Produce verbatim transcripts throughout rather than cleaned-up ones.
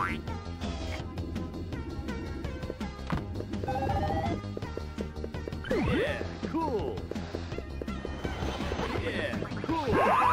Yeah, cool. Yeah, cool. Yeah, cool. Yeah, cool.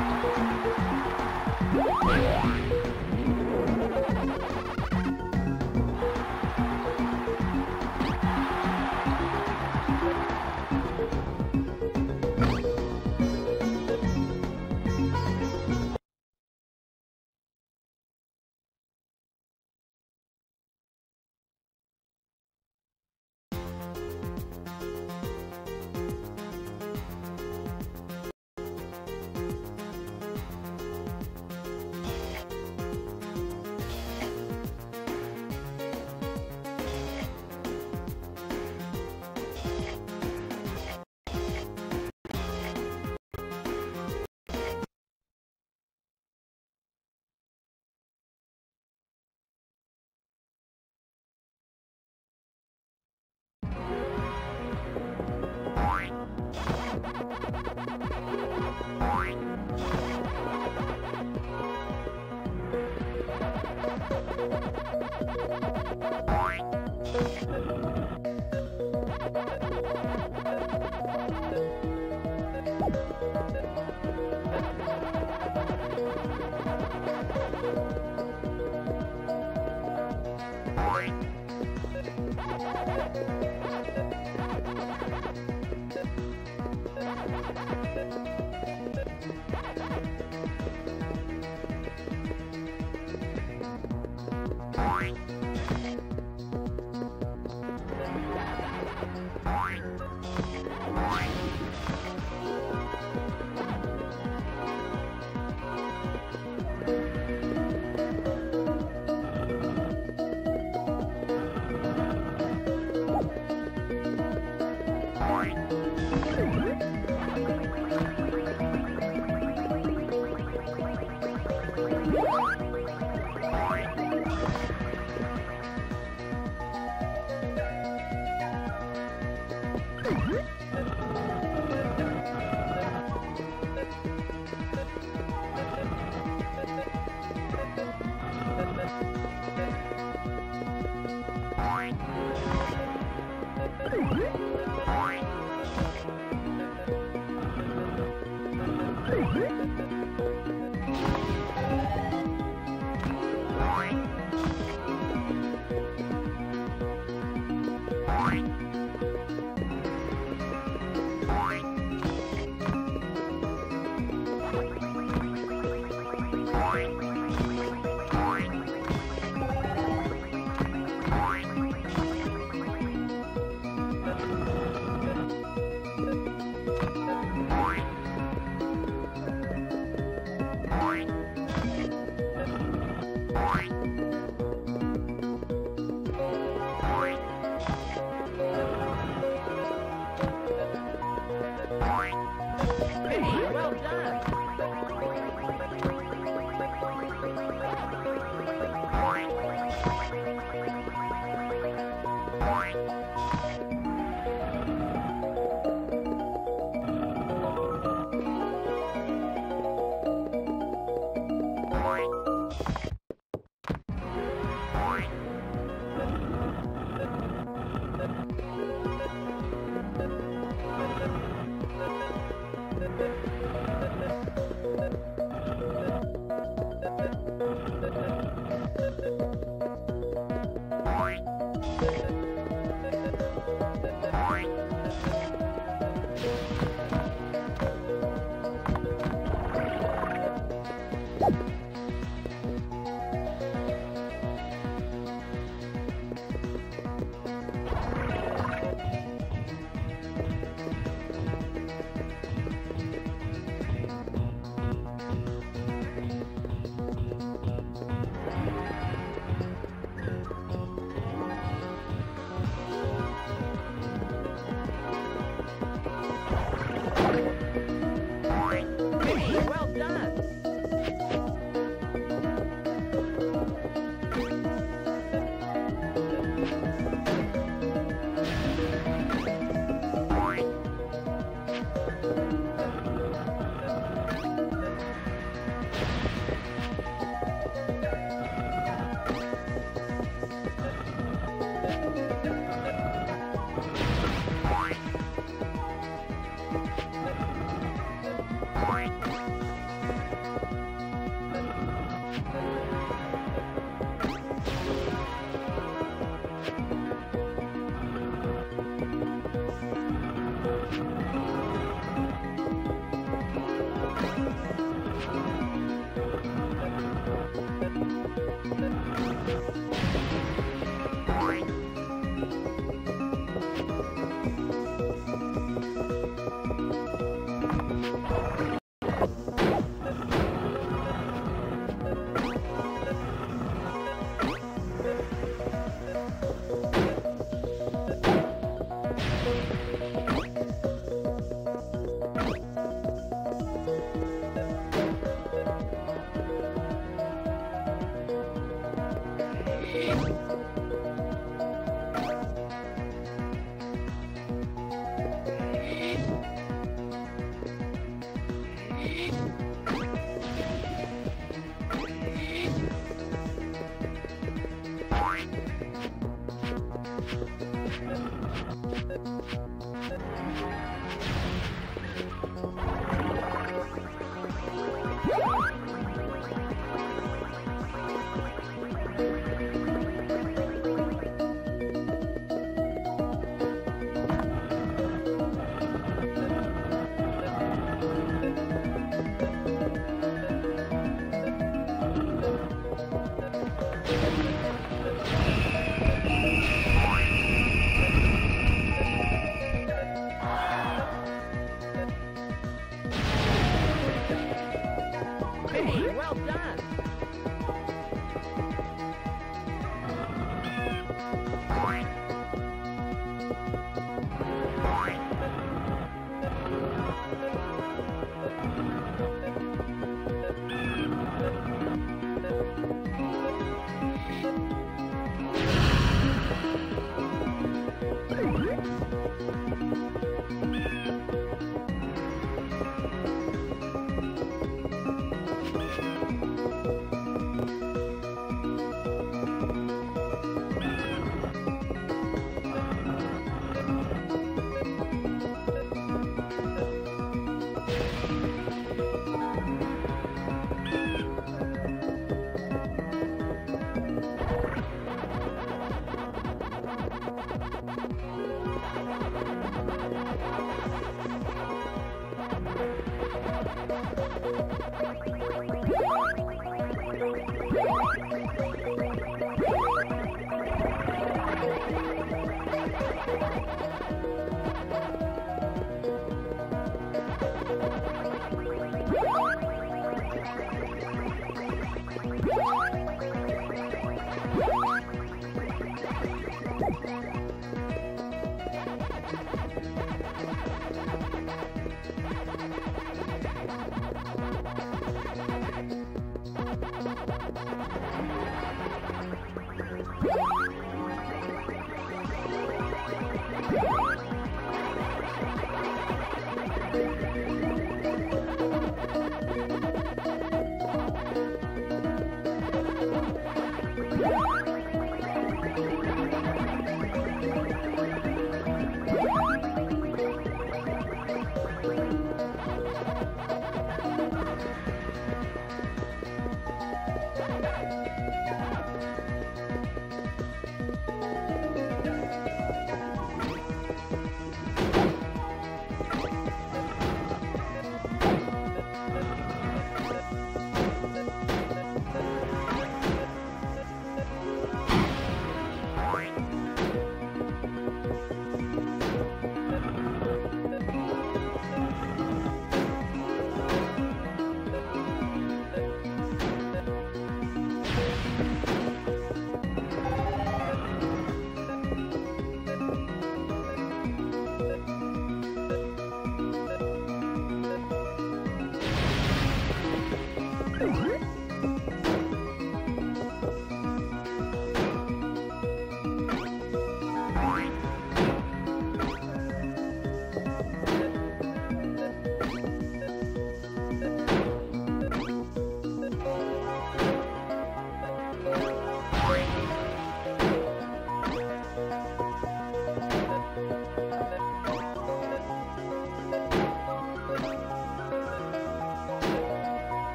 All right.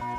You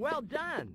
Well done!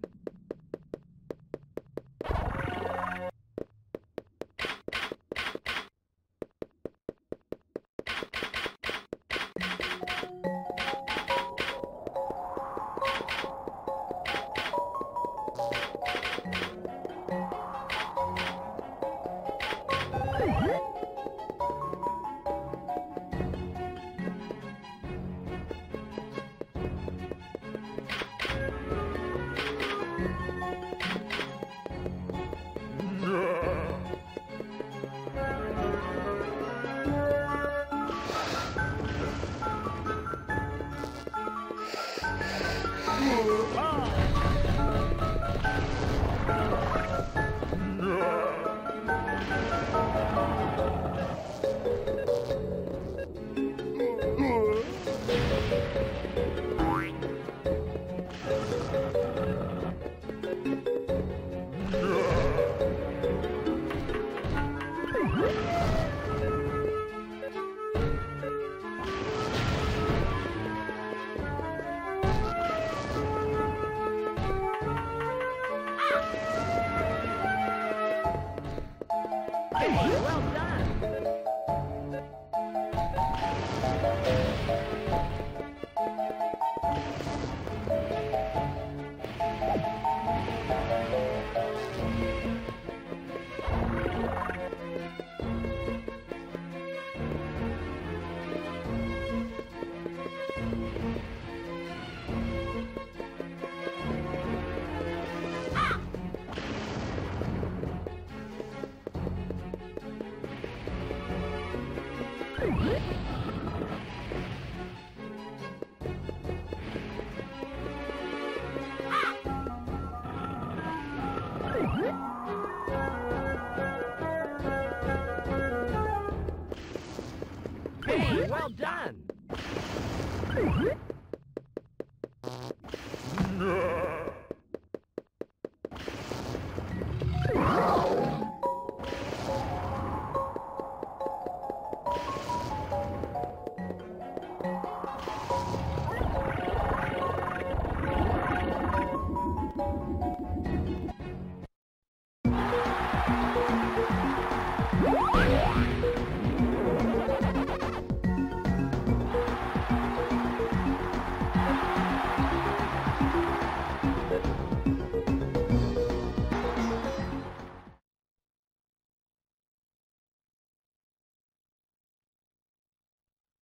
Well done!